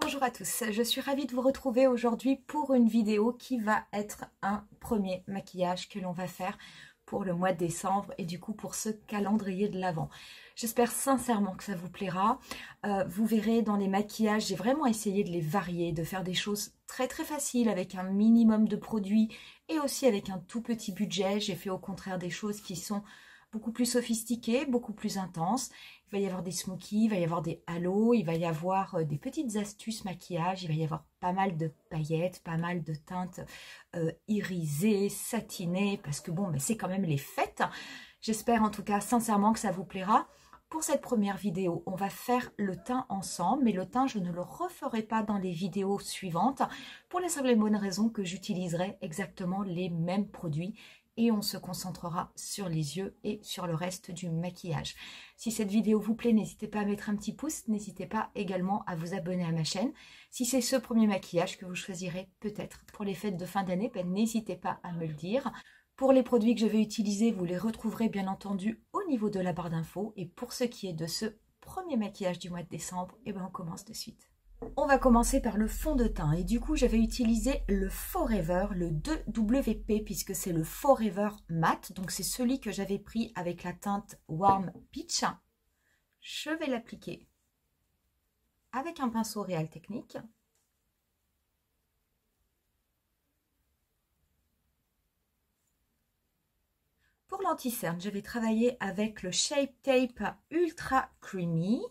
Bonjour à tous, je suis ravie de vous retrouver aujourd'hui pour une vidéo qui va être un premier maquillage que l'on va faire pour le mois de décembre et du coup pour ce calendrier de l'Avent. J'espère sincèrement que ça vous plaira. Vous verrez dans les maquillages, j'ai vraiment essayé de les varier, de faire des choses très faciles avec un minimum de produits et aussi avec un tout petit budget. J'ai fait au contraire des choses qui sont beaucoup plus sophistiquées, beaucoup plus intenses. Il va y avoir des smokies, il va y avoir des halos, il va y avoir des petites astuces maquillage, il va y avoir pas mal de paillettes, pas mal de teintes irisées, satinées, parce que bon, c'est quand même les fêtes. J'espère en tout cas sincèrement que ça vous plaira. Pour cette première vidéo, on va faire le teint ensemble, mais le teint, je ne le referai pas dans les vidéos suivantes, pour la simple et bonne raison que j'utiliserai exactement les mêmes produits. Et on se concentrera sur les yeux et sur le reste du maquillage. Si cette vidéo vous plaît, n'hésitez pas à mettre un petit pouce, n'hésitez pas également à vous abonner à ma chaîne. Si c'est ce premier maquillage que vous choisirez peut-être pour les fêtes de fin d'année, n'hésitez pas à me le dire. Pour les produits que je vais utiliser, vous les retrouverez bien entendu au niveau de la barre d'infos. Et pour ce qui est de ce premier maquillage du mois de décembre, on commence de suite. On va commencer par le fond de teint et du coup j'avais utilisé le Forever, le 2WP puisque c'est le Forever Matte, donc c'est celui que j'avais pris avec la teinte Warm Peach. Je vais l'appliquer avec un pinceau Real Techniques. Pour l'anti-cerne, je vais travailler avec le Shape Tape Ultra Creamy.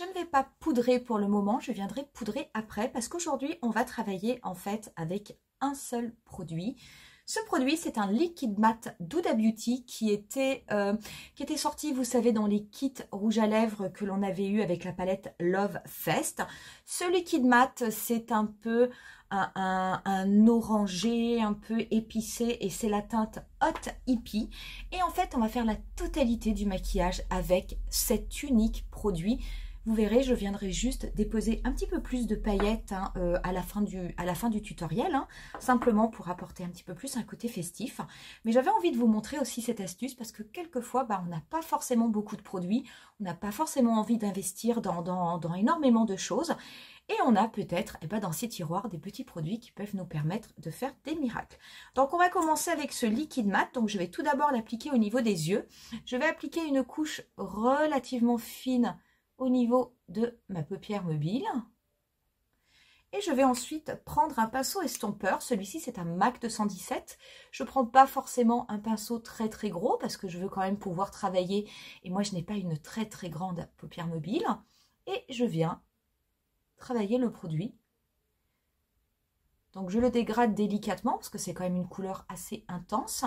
Je ne vais pas poudrer pour le moment, je viendrai poudrer après parce qu'aujourd'hui on va travailler en fait avec un seul produit. Ce produit, c'est un Liquid Matte Huda Beauty qui était sorti, vous savez, dans les kits rouge à lèvres que l'on avait eu avec la palette Love Fest. Ce Liquid Matte, c'est un peu un orangé, un peu épicé et c'est la teinte Hot Hippie. Et en fait, on va faire la totalité du maquillage avec cet unique produit. Vous verrez, je viendrai juste déposer un petit peu plus de paillettes à la fin du tutoriel, simplement pour apporter un petit peu plus un côté festif. Mais j'avais envie de vous montrer aussi cette astuce parce que quelquefois, on n'a pas forcément beaucoup de produits, on n'a pas forcément envie d'investir dans énormément de choses. Et on a peut-être dans ces tiroirs des petits produits qui peuvent nous permettre de faire des miracles. Donc on va commencer avec ce liquide mat. Donc je vais tout d'abord l'appliquer au niveau des yeux. Je vais appliquer une couche relativement fine au niveau de ma paupière mobile. Et je vais ensuite prendre un pinceau estompeur. Celui-ci, c'est un MAC 217. Je ne prends pas forcément un pinceau très gros parce que je veux quand même pouvoir travailler. Et moi, je n'ai pas une très grande paupière mobile. Et je viens travailler le produit. Donc, je le dégrade délicatement parce que c'est quand même une couleur assez intense.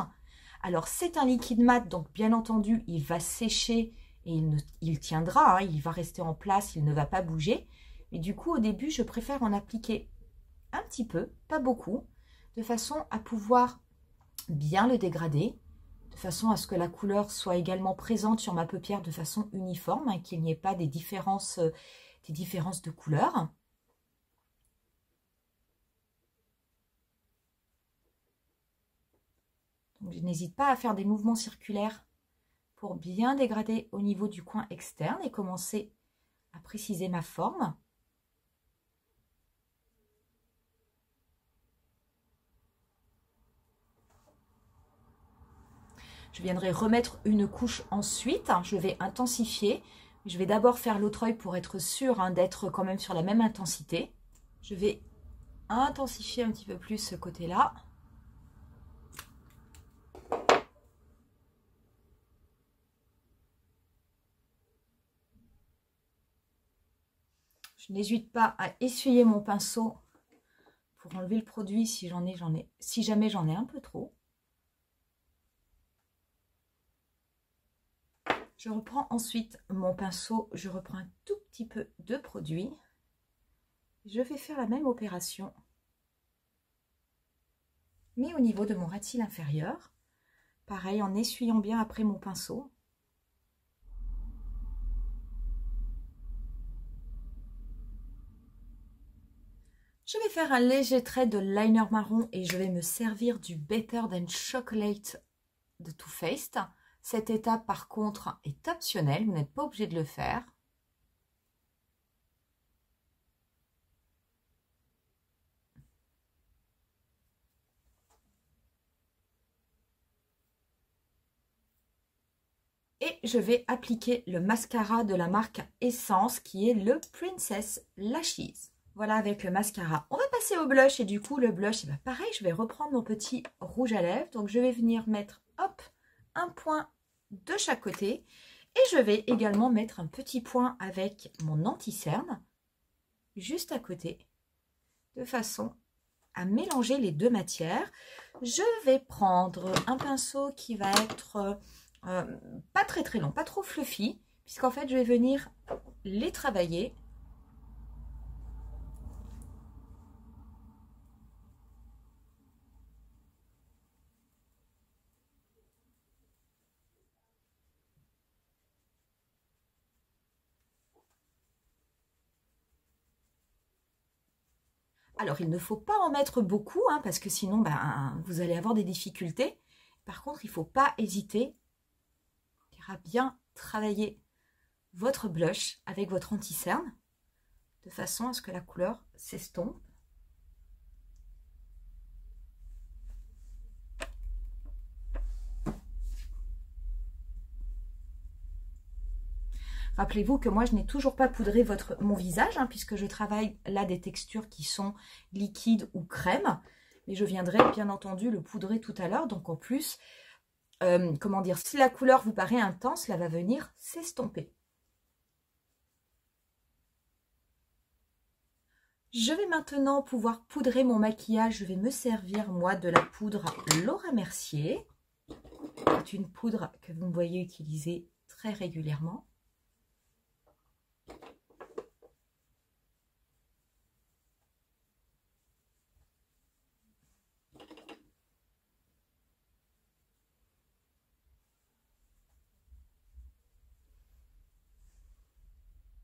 Alors, c'est un liquide mat. Donc, bien entendu, il va sécher. Et il tiendra, il va rester en place, il ne va pas bouger. Mais du coup, au début, je préfère en appliquer un petit peu, pas beaucoup, de façon à pouvoir bien le dégrader, de façon à ce que la couleur soit également présente sur ma paupière de façon uniforme, qu'il n'y ait pas des différences de couleur. Donc, je n'hésite pas à faire des mouvements circulaires pour bien dégrader au niveau du coin externe et commencer à préciser ma forme. Je viendrai remettre une couche ensuite, je vais intensifier. Je vais d'abord faire l'autre œil pour être sûre d'être quand même sur la même intensité. Je vais intensifier un petit peu plus ce côté-là. Je n'hésite pas à essuyer mon pinceau pour enlever le produit si jamais j'en ai un peu trop. Je reprends ensuite mon pinceau, je reprends un tout petit peu de produit. Je vais faire la même opération, mais au niveau de mon ras de cils inférieur. Pareil, en essuyant bien après mon pinceau. Je vais faire un léger trait de liner marron et je vais me servir du Better Than Chocolate de Too Faced. Cette étape par contre est optionnelle, vous n'êtes pas obligé de le faire. Et je vais appliquer le mascara de la marque Essence qui est le Princess Lashes. Voilà, avec le mascara, on va passer au blush. Et du coup, le blush, bah pareil, je vais reprendre mon petit rouge à lèvres. Donc, je vais venir mettre, hop, un point de chaque côté. Et je vais également mettre un petit point avec mon anti-cerne, juste à côté, de façon à mélanger les deux matières. Je vais prendre un pinceau qui va être... pas très long, pas trop fluffy, puisqu'en fait je vais venir les travailler. Alors il ne faut pas en mettre beaucoup, hein, parce que sinon vous allez avoir des difficultés. Par contre il ne faut pas hésiter à bien travailler votre blush avec votre anti-cerne de façon à ce que la couleur s'estompe. Rappelez-vous que moi je n'ai toujours pas poudré mon visage, hein, puisque je travaille là des textures qui sont liquides ou crème, mais je viendrai bien entendu le poudrer tout à l'heure. Donc en plus, comment dire, si la couleur vous paraît intense, elle va venir s'estomper. Je vais maintenant pouvoir poudrer mon maquillage. Je vais me servir, moi, de la poudre Laura Mercier. C'est une poudre que vous me voyez utiliser très régulièrement.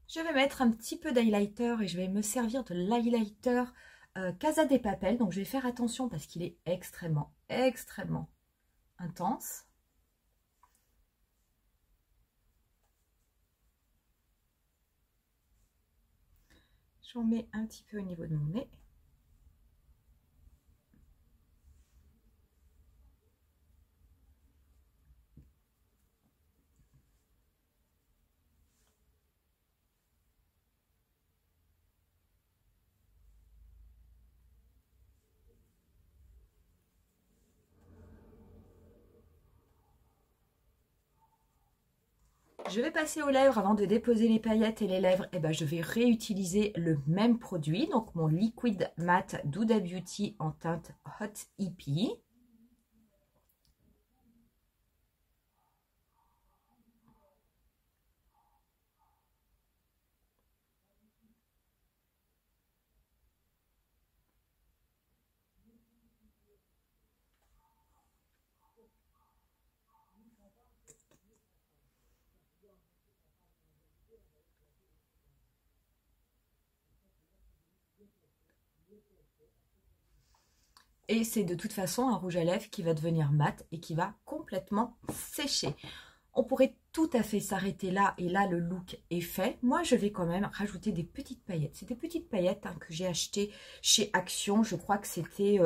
Je vais mettre un petit peu d'highlighter et je vais me servir de l'highlighter Casa de Papel. Donc je vais faire attention parce qu'il est extrêmement intense. J'en mets un petit peu au niveau de mon nez. Je vais passer aux lèvres. Avant de déposer les paillettes et les lèvres, eh ben, je vais réutiliser le même produit, donc mon Liquid Matte Huda Beauty en teinte Hot Hippie. Et c'est de toute façon un rouge à lèvres qui va devenir mat et qui va complètement sécher. On pourrait tout à fait s'arrêter là et là le look est fait. Moi je vais quand même rajouter des petites paillettes. C'est des petites paillettes, hein, que j'ai achetées chez Action. Je crois que c'était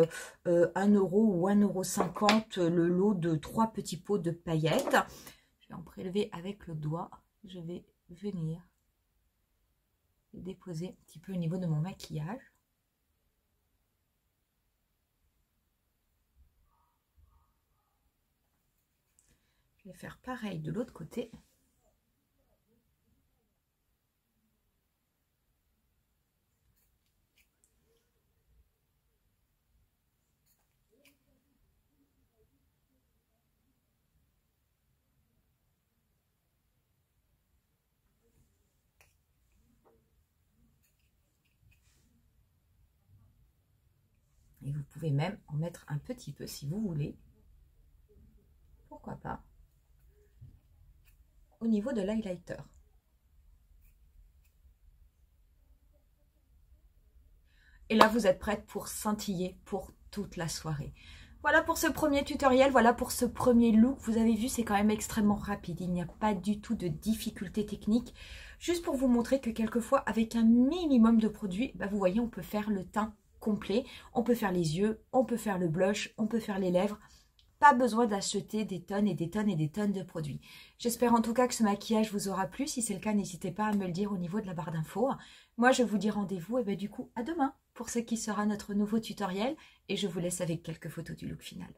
1 € ou 1,50 € le lot de 3 petits pots de paillettes. Je vais en prélever avec le doigt. Je vais venir déposer un petit peu au niveau de mon maquillage. Je vais faire pareil de l'autre côté. Et vous pouvez même en mettre un petit peu si vous voulez. Pourquoi pas ? Au niveau de l'highlighter. Et là, vous êtes prête pour scintiller pour toute la soirée. Voilà pour ce premier tutoriel, voilà pour ce premier look. Vous avez vu, c'est quand même extrêmement rapide. Il n'y a pas du tout de difficulté technique. Juste pour vous montrer que quelquefois, avec un minimum de produits, bah vous voyez, on peut faire le teint complet. On peut faire les yeux, on peut faire le blush, on peut faire les lèvres. Pas besoin d'acheter des tonnes et des tonnes et des tonnes de produits. J'espère en tout cas que ce maquillage vous aura plu. Si c'est le cas, n'hésitez pas à me le dire au niveau de la barre d'infos. Moi, je vous dis rendez-vous et du coup à demain pour ce qui sera notre nouveau tutoriel. Et je vous laisse avec quelques photos du look final.